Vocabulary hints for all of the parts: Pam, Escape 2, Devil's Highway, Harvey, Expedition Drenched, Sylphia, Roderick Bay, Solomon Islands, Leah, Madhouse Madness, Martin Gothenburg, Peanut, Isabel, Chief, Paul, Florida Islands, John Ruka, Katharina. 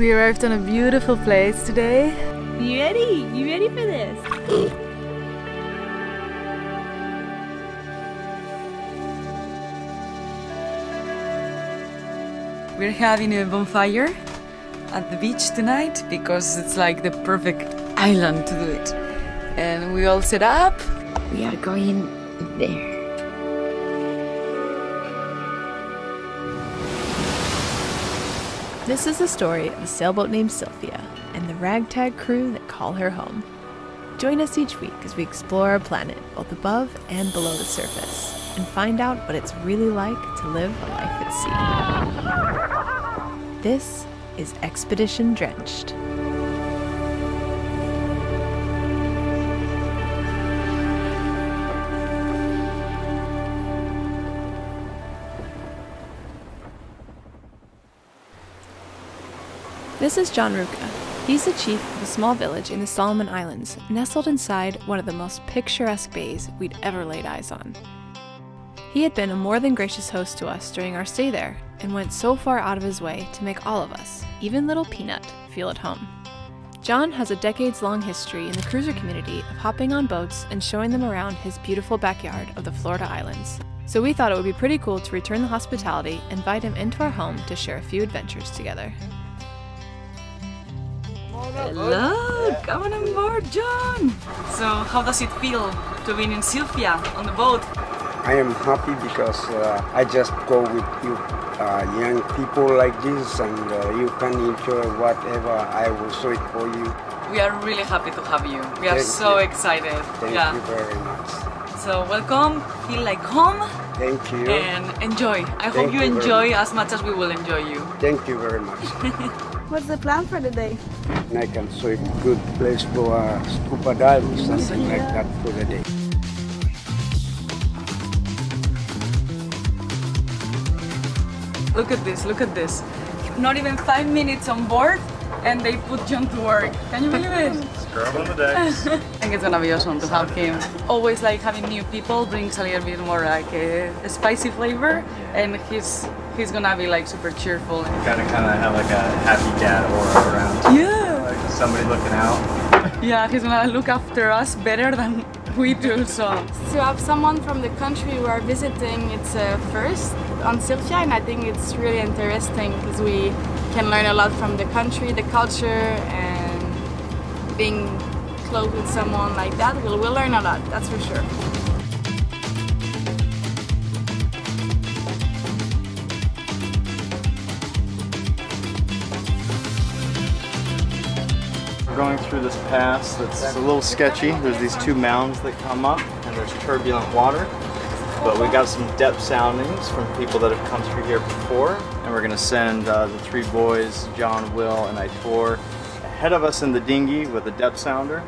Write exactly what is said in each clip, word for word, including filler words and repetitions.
We arrived on a beautiful place today. You ready? You ready for this? We're having a bonfire at the beach tonight because it's like the perfect island to do it. And we all set up. We are going there. This is the story of a sailboat named Sylphia and the ragtag crew that call her home. Join us each week as we explore our planet, both above and below the surface, and find out what it's really like to live a life at sea. This is Expedition Drenched. This is John Ruka. He's the chief of a small village in the Solomon Islands, nestled inside one of the most picturesque bays we'd ever laid eyes on. He had been a more than gracious host to us during our stay there, and went so far out of his way to make all of us, even little Peanut, feel at home. John has a decades-long history in the cruiser community of hopping on boats and showing them around his beautiful backyard of the Florida Islands, so we thought it would be pretty cool to return the hospitality and invite him into our home to share a few adventures together. Hello, come on board, John! So, how does it feel to be in Sylphia on the boat? I am happy because uh, I just go with you uh, young people like this, and uh, you can enjoy whatever I will show it for you. We are really happy to have you. We are Thank so you. excited. Thank yeah. you very much. So, welcome, feel like home. Thank you. And enjoy. I Thank hope you, you enjoy as much as we will enjoy you. Thank you very much. What's the plan for the day? I can show it a good place for uh, scuba dive or something yeah. like that for the day. Look at this, look at this. Not even five minutes on board and they put John to work. Can you believe it? Scrub on the decks. I think it's gonna be awesome to have him. Always like having new people brings a little bit more like a, a spicy flavor, and he's he's gonna be like super cheerful. You gotta kinda have like a happy dad aura around. Yeah. Like somebody looking out. Yeah, he's gonna look after us better than we do, so. To have someone from the country we are visiting, it's a first on Sylphia, and I think it's really interesting because we can learn a lot from the country, the culture, and being close with someone like that, we'll, we'll learn a lot, that's for sure. Going through this pass that's a little sketchy. There's these two mounds that come up and there's turbulent water, but we got some depth soundings from people that have come through here before, and we're gonna send uh, the three boys, John, Will, and Itor ahead of us in the dinghy with a depth sounder,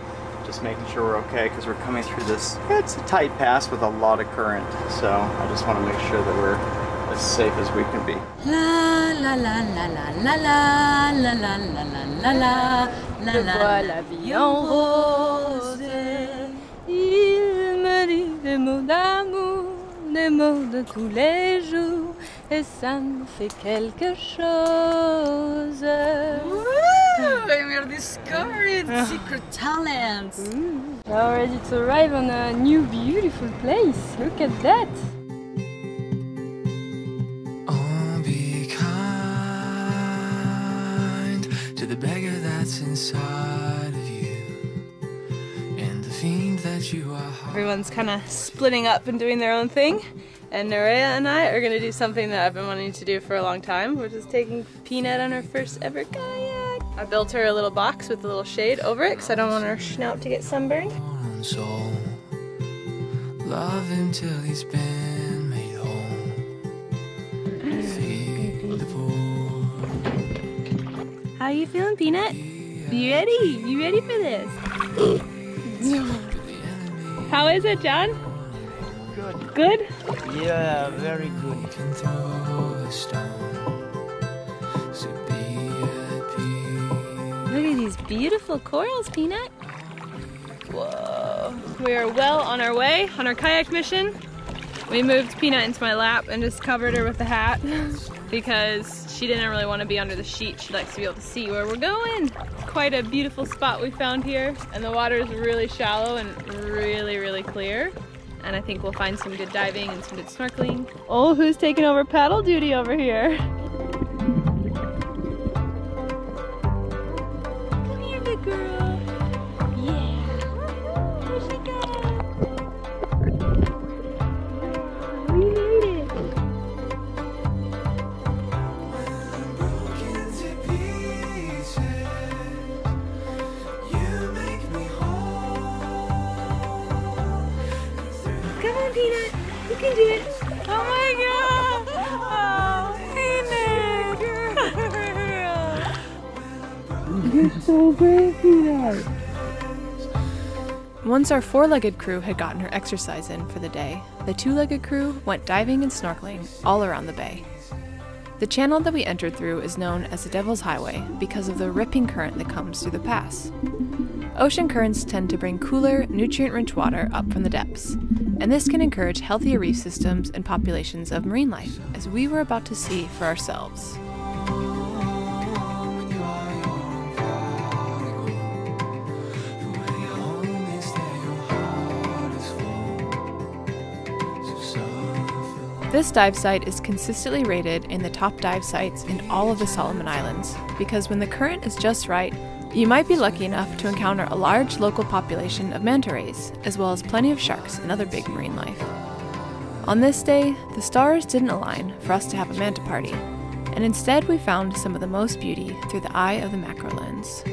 just making sure we're okay because we're coming through this, it's a tight pass with a lot of current, so I just want to make sure that we're as safe as we can be. La la la la la la la la la la la. La, la, la. La vie en rose, il me dit des mots d'amour, des mots de tous les jours, et ça me fait quelque chose. Woo! We are discovering secret talents. Ooh. We are ready to arrive on a new beautiful place. Look at that. The beggar that's inside of you and the fiend that you are. Everyone's kind of splitting up and doing their own thing, and Nerea and I are going to do something that I've been wanting to do for a long time, which is taking Peanut on her first ever kayak. I built her a little box with a little shade over it because I don't want her snout to get sunburned. Soul, love him till he's been made whole. Feed the poor. How you feeling, Peanut? You ready? You ready for this? How is it, John? Good. Good? Yeah, very good. You can throw a stone, so be at peace. Look at these beautiful corals, Peanut. Whoa. We are well on our way on our kayak mission. We moved Peanut into my lap and just covered her with a hat because she didn't really want to be under the sheet. She likes to be able to see where we're going. It's quite a beautiful spot we found here, and the water is really shallow and really, really clear. And I think we'll find some good diving and some good snorkeling. Oh, who's taking over paddle duty over here? Come here, big girl. Yeah. There she goes. We made it. Come on, Peanut. You can do it. Oh my God. Oh, Peanut. Girl. You're so brave, Peanut. Once our four-legged crew had gotten her exercise in for the day, the two-legged crew went diving and snorkeling all around the bay. The channel that we entered through is known as the Devil's Highway because of the ripping current that comes through the pass. Ocean currents tend to bring cooler, nutrient-rich water up from the depths, and this can encourage healthier reef systems and populations of marine life, as we were about to see for ourselves. This dive site is consistently rated in the top dive sites in all of the Solomon Islands, because when the current is just right, you might be lucky enough to encounter a large local population of manta rays, as well as plenty of sharks and other big marine life. On this day, the stars didn't align for us to have a manta party, and instead we found some of the most beauty through the eye of the macro lens.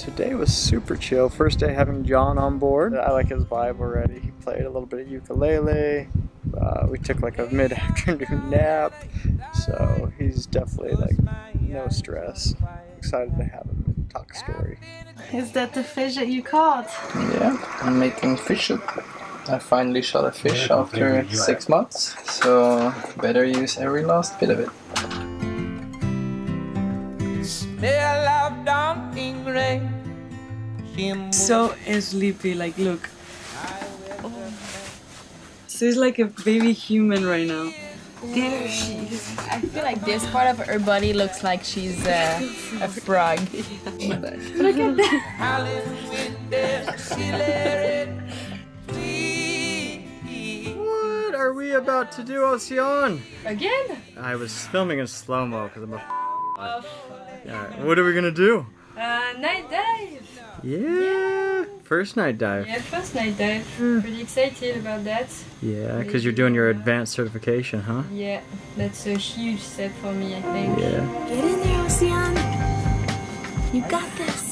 Today was super chill. First day having John on board. I like his vibe already. He played a little bit of ukulele. Uh, we took like a mid-afternoon nap, so he's definitely like no stress. Excited to have him and talk story. Is that the fish that you caught? Yeah, I'm making fish. I finally shot a fish after six months, so better use every last bit of it. So sleepy, like look. She's like a baby human right now. There she is. I feel like this part of her body looks like she's uh, a frog. Look at that. What are we about to do, Ocean? Again? I was filming in slow-mo because I'm a oh, right. What are we gonna do? Uh, night dive. Yeah. yeah. First night dive. Yeah, first night dive. Mm. Pretty excited about that. Yeah, because you're doing your advanced certification, huh? Yeah, that's a huge step for me, I think. Yeah. Get in there, Ocean. You got this.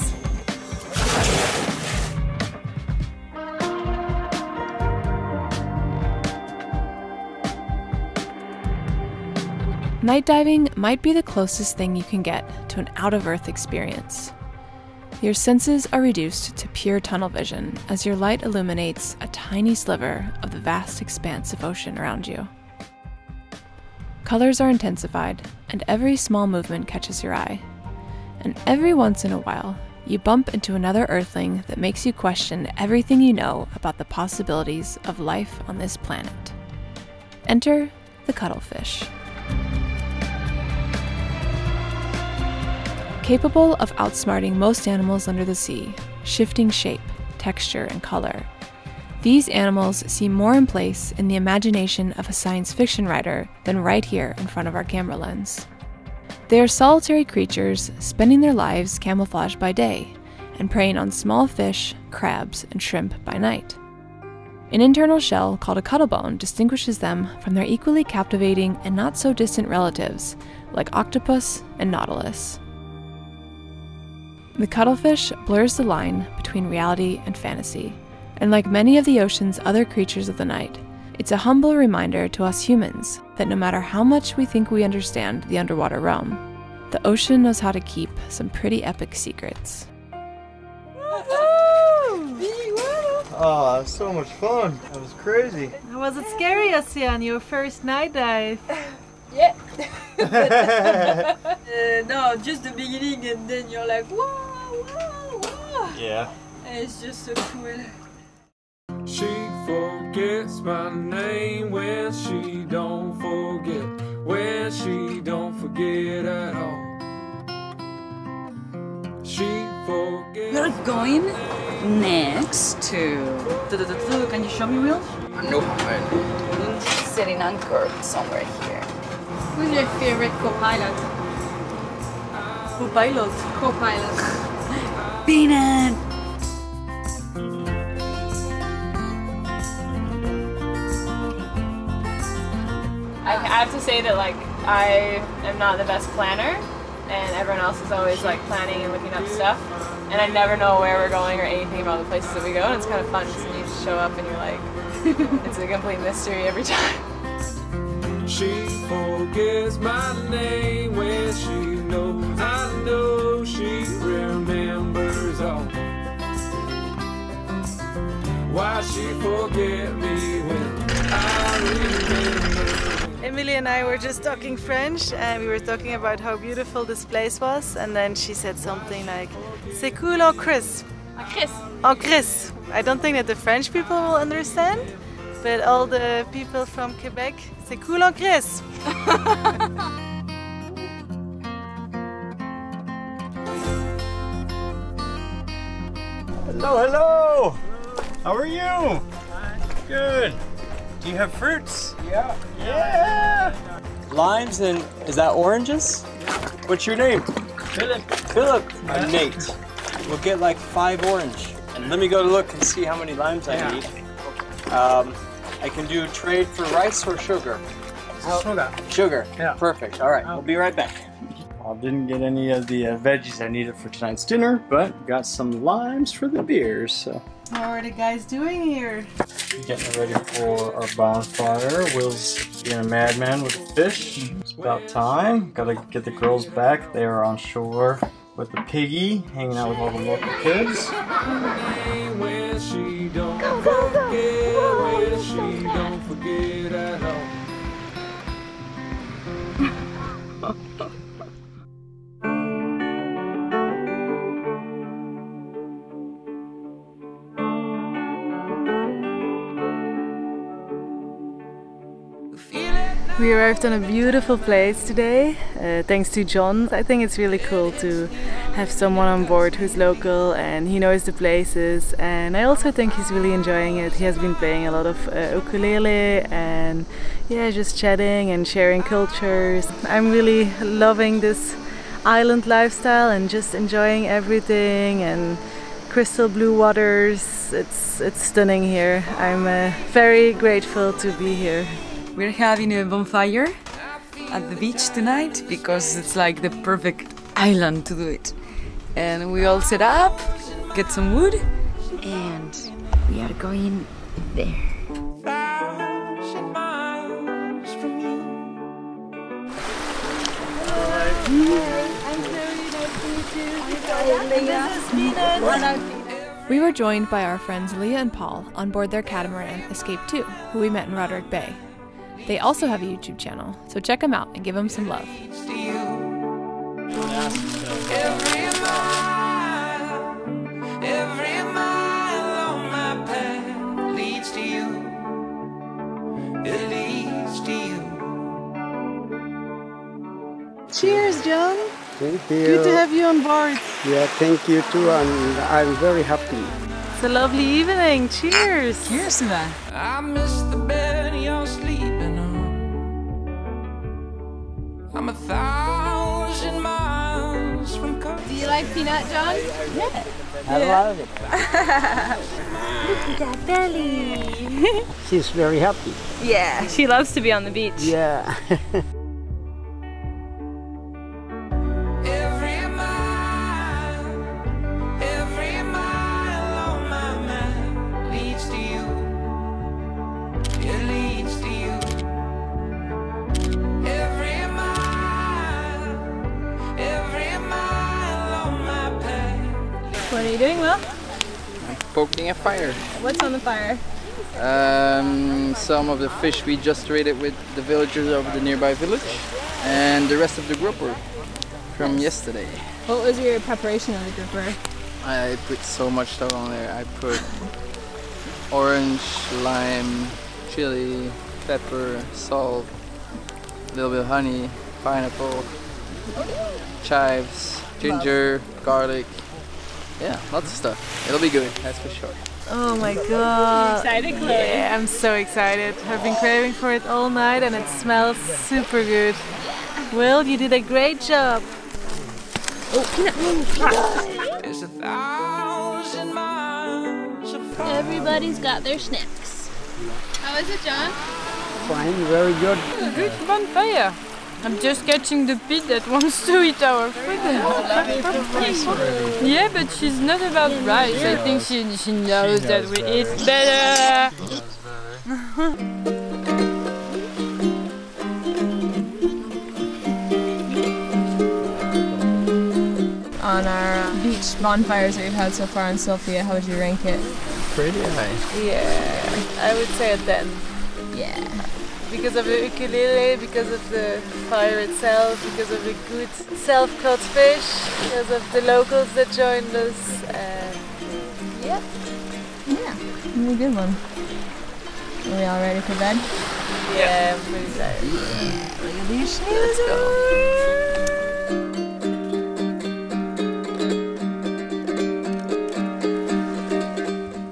Night diving might be the closest thing you can get to an out-of-earth experience. Your senses are reduced to pure tunnel vision as your light illuminates a tiny sliver of the vast expanse of ocean around you. Colors are intensified, and every small movement catches your eye. And every once in a while, you bump into another earthling that makes you question everything you know about the possibilities of life on this planet. Enter the cuttlefish. Capable of outsmarting most animals under the sea, shifting shape, texture, and color, these animals seem more in place in the imagination of a science fiction writer than right here in front of our camera lens. They are solitary creatures spending their lives camouflaged by day and preying on small fish, crabs, and shrimp by night. An internal shell called a cuttlebone distinguishes them from their equally captivating and not so distant relatives like octopus and nautilus. The cuttlefish blurs the line between reality and fantasy, and like many of the ocean's other creatures of the night, it's a humble reminder to us humans that no matter how much we think we understand the underwater realm, the ocean knows how to keep some pretty epic secrets. Oh, that was so much fun. That was crazy. Was it scary, Ocean, your first night dive? Yeah. uh, no, just the beginning, and then you're like, whoa, whoa, whoa. Yeah. And it's just so cool. She forgets my name when she don't forget, when she don't forget at all. She forgets. We're going next to... Can you show me real? Nope. I'm setting anchor somewhere here. Who's your favorite co-pilot? Co-pilot? Co-pilot. Peanut! I have to say that, like, I am not the best planner, and everyone else is always like planning and looking up stuff, and I never know where we're going or anything about the places that we go, and it's kind of fun because you just show up and you're like, it's a complete mystery every time. She forgets my name when she knows, I know she remembers all. Why she forget me when I remember. Emily and I were just talking French, and we were talking about how beautiful this place was, and then she said something like, c'est cool en Chris. En Chris. En Chris. I don't think that the French people will understand, but all the people from Quebec, c'est cool en Grèce. Hello, hello! How are you? Good. Do you have fruits? Yeah. Yeah! Limes and, is that oranges? What's your name? Philip. Philip. I'm Nate. We'll get like five orange. And let me go look and see how many limes I need. Um, I can do trade for rice or sugar? Oh, sugar. Sugar, yeah. Perfect. All right, oh. We'll be right back. I didn't get any of the uh, veggies I needed for tonight's dinner, but got some limes for the beers. So. How are the guys doing here? Getting ready for our bonfire. Will's being a madman with the fish. It's about time. Gotta get the girls back. They are on shore with the piggy, hanging out with all the local kids. Go, go, go! She don't forget at all. We arrived on a beautiful place today, uh, thanks to John. I think it's really cool to have someone on board who's local and he knows the places, and I also think he's really enjoying it. He has been playing a lot of uh, ukulele and yeah, just chatting and sharing cultures. I'm really loving this island lifestyle and just enjoying everything and crystal blue waters. It's, it's stunning here. I'm uh, very grateful to be here. We're having a bonfire at the beach tonight because it's like the perfect island to do it. And we all set up, get some wood, and we are going there. We were joined by our friends Leah and Paul on board their catamaran Escape two, who we met in Roderick Bay. They also have a YouTube channel, so check them out and give them some love. Cheers, John! Thank you. Good to have you on board. Yeah, thank you too, and I'm very happy. It's a lovely evening. Cheers! Cheers, man. I miss the bed you're sleeping on. I'm a thousand miles from coast. Do you like Peanut, John? Yeah. I yeah. love it. Look at that belly. She's very happy. Yeah, she loves to be on the beach. Yeah. you doing, Will? I'm poking a fire. What's on the fire? Um, some of the fish we just traded with the villagers of the nearby village, and the rest of the grouper from yesterday. What was your preparation of the grouper? I put so much stuff on there. I put orange, lime, chili, pepper, salt, a little bit of honey, pineapple, chives, ginger, Love. garlic. Yeah, lots of stuff. It'll be good, that's for sure. Oh my god. Are you excited, Chloe? Yeah, I'm so excited. I've been craving for it all night and it smells super good. Will, you did a great job. Oh, Peanut, move. It's a thousand miles. Everybody's got their snacks. How is it, John? Fine, very good. A good bonfire. I'm just catching the pit that wants to eat our food. Yeah, but she's not about rice. I think she, she knows she that we better. eat better. better. On our beach bonfires that we've had so far in Sylphia, how would you rank it? Pretty high. Yeah, I would say a ten. Yeah. Because of the ukulele, because of the fire itself, because of the good self-caught fish, because of the locals that joined us, and yeah. Yeah, really good one. Are we all ready for bed? Yeah, yeah. I'm pretty tired. Yeah. Look at these shoes. Let's go.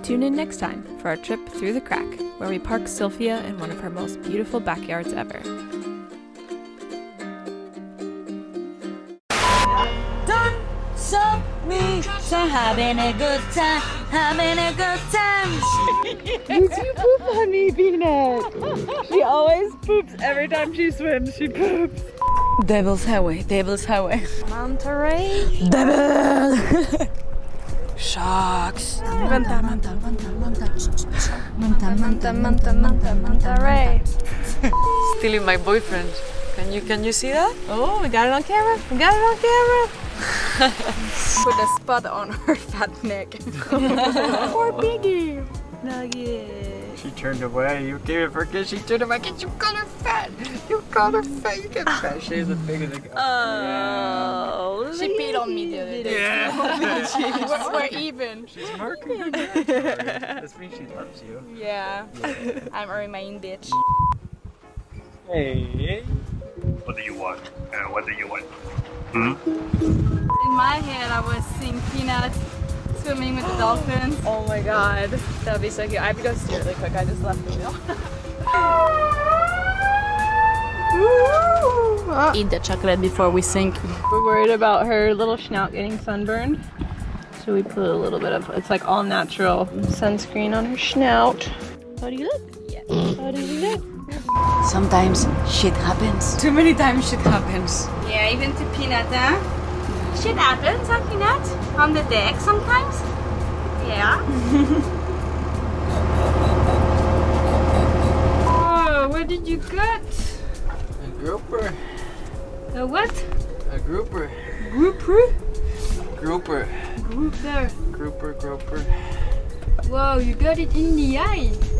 Tune in next time for our trip through the crack, where we park Sylphia in one of her most beautiful backyards ever. Don't stop me from having a good time, having a good time. You do poop on me, Peanut. She always poops every time she swims, she poops. Devil's Highway, Devil's Highway. Monterey. Devil! Sharks. Manta, manta, manta, manta, manta, manta, manta, manta, manta, Ray. Stealing my boyfriend. Can you can you see that? Oh, we got it on camera. We got it on camera. Put a spot on her fat neck. Poor piggy. Nugget. She turned away. You gave it for a kiss. She turned away. You called her fat. You called her fat. You get fat. She's a bigger than. Oh. She peed on me the other day. Yeah. She's we're, we're even. She's murky. That means she loves you. Yeah. yeah. I'm a remain bitch. Hey. What do you want? Uh, what do you want? Hmm? In my head, I was seeing Peanuts swimming with the dolphins. Oh my god. That would be so cute. I have to go steer really quick. I just left the meal. Eat the chocolate before we sink. We're worried about her little schnout getting sunburned. So we put a little bit of, it's like all natural sunscreen on her schnout. How do you look? Yeah. How do you look? Sometimes shit happens. Too many times shit happens. Yeah, even to Peanut, huh? Shit happens, huh, Peanut? On the deck sometimes? Yeah. Oh, what did you get? A grouper. A what? A grouper. Grouper? Grouper. Grouper. Grouper, grouper. Wow, you got it in the eye.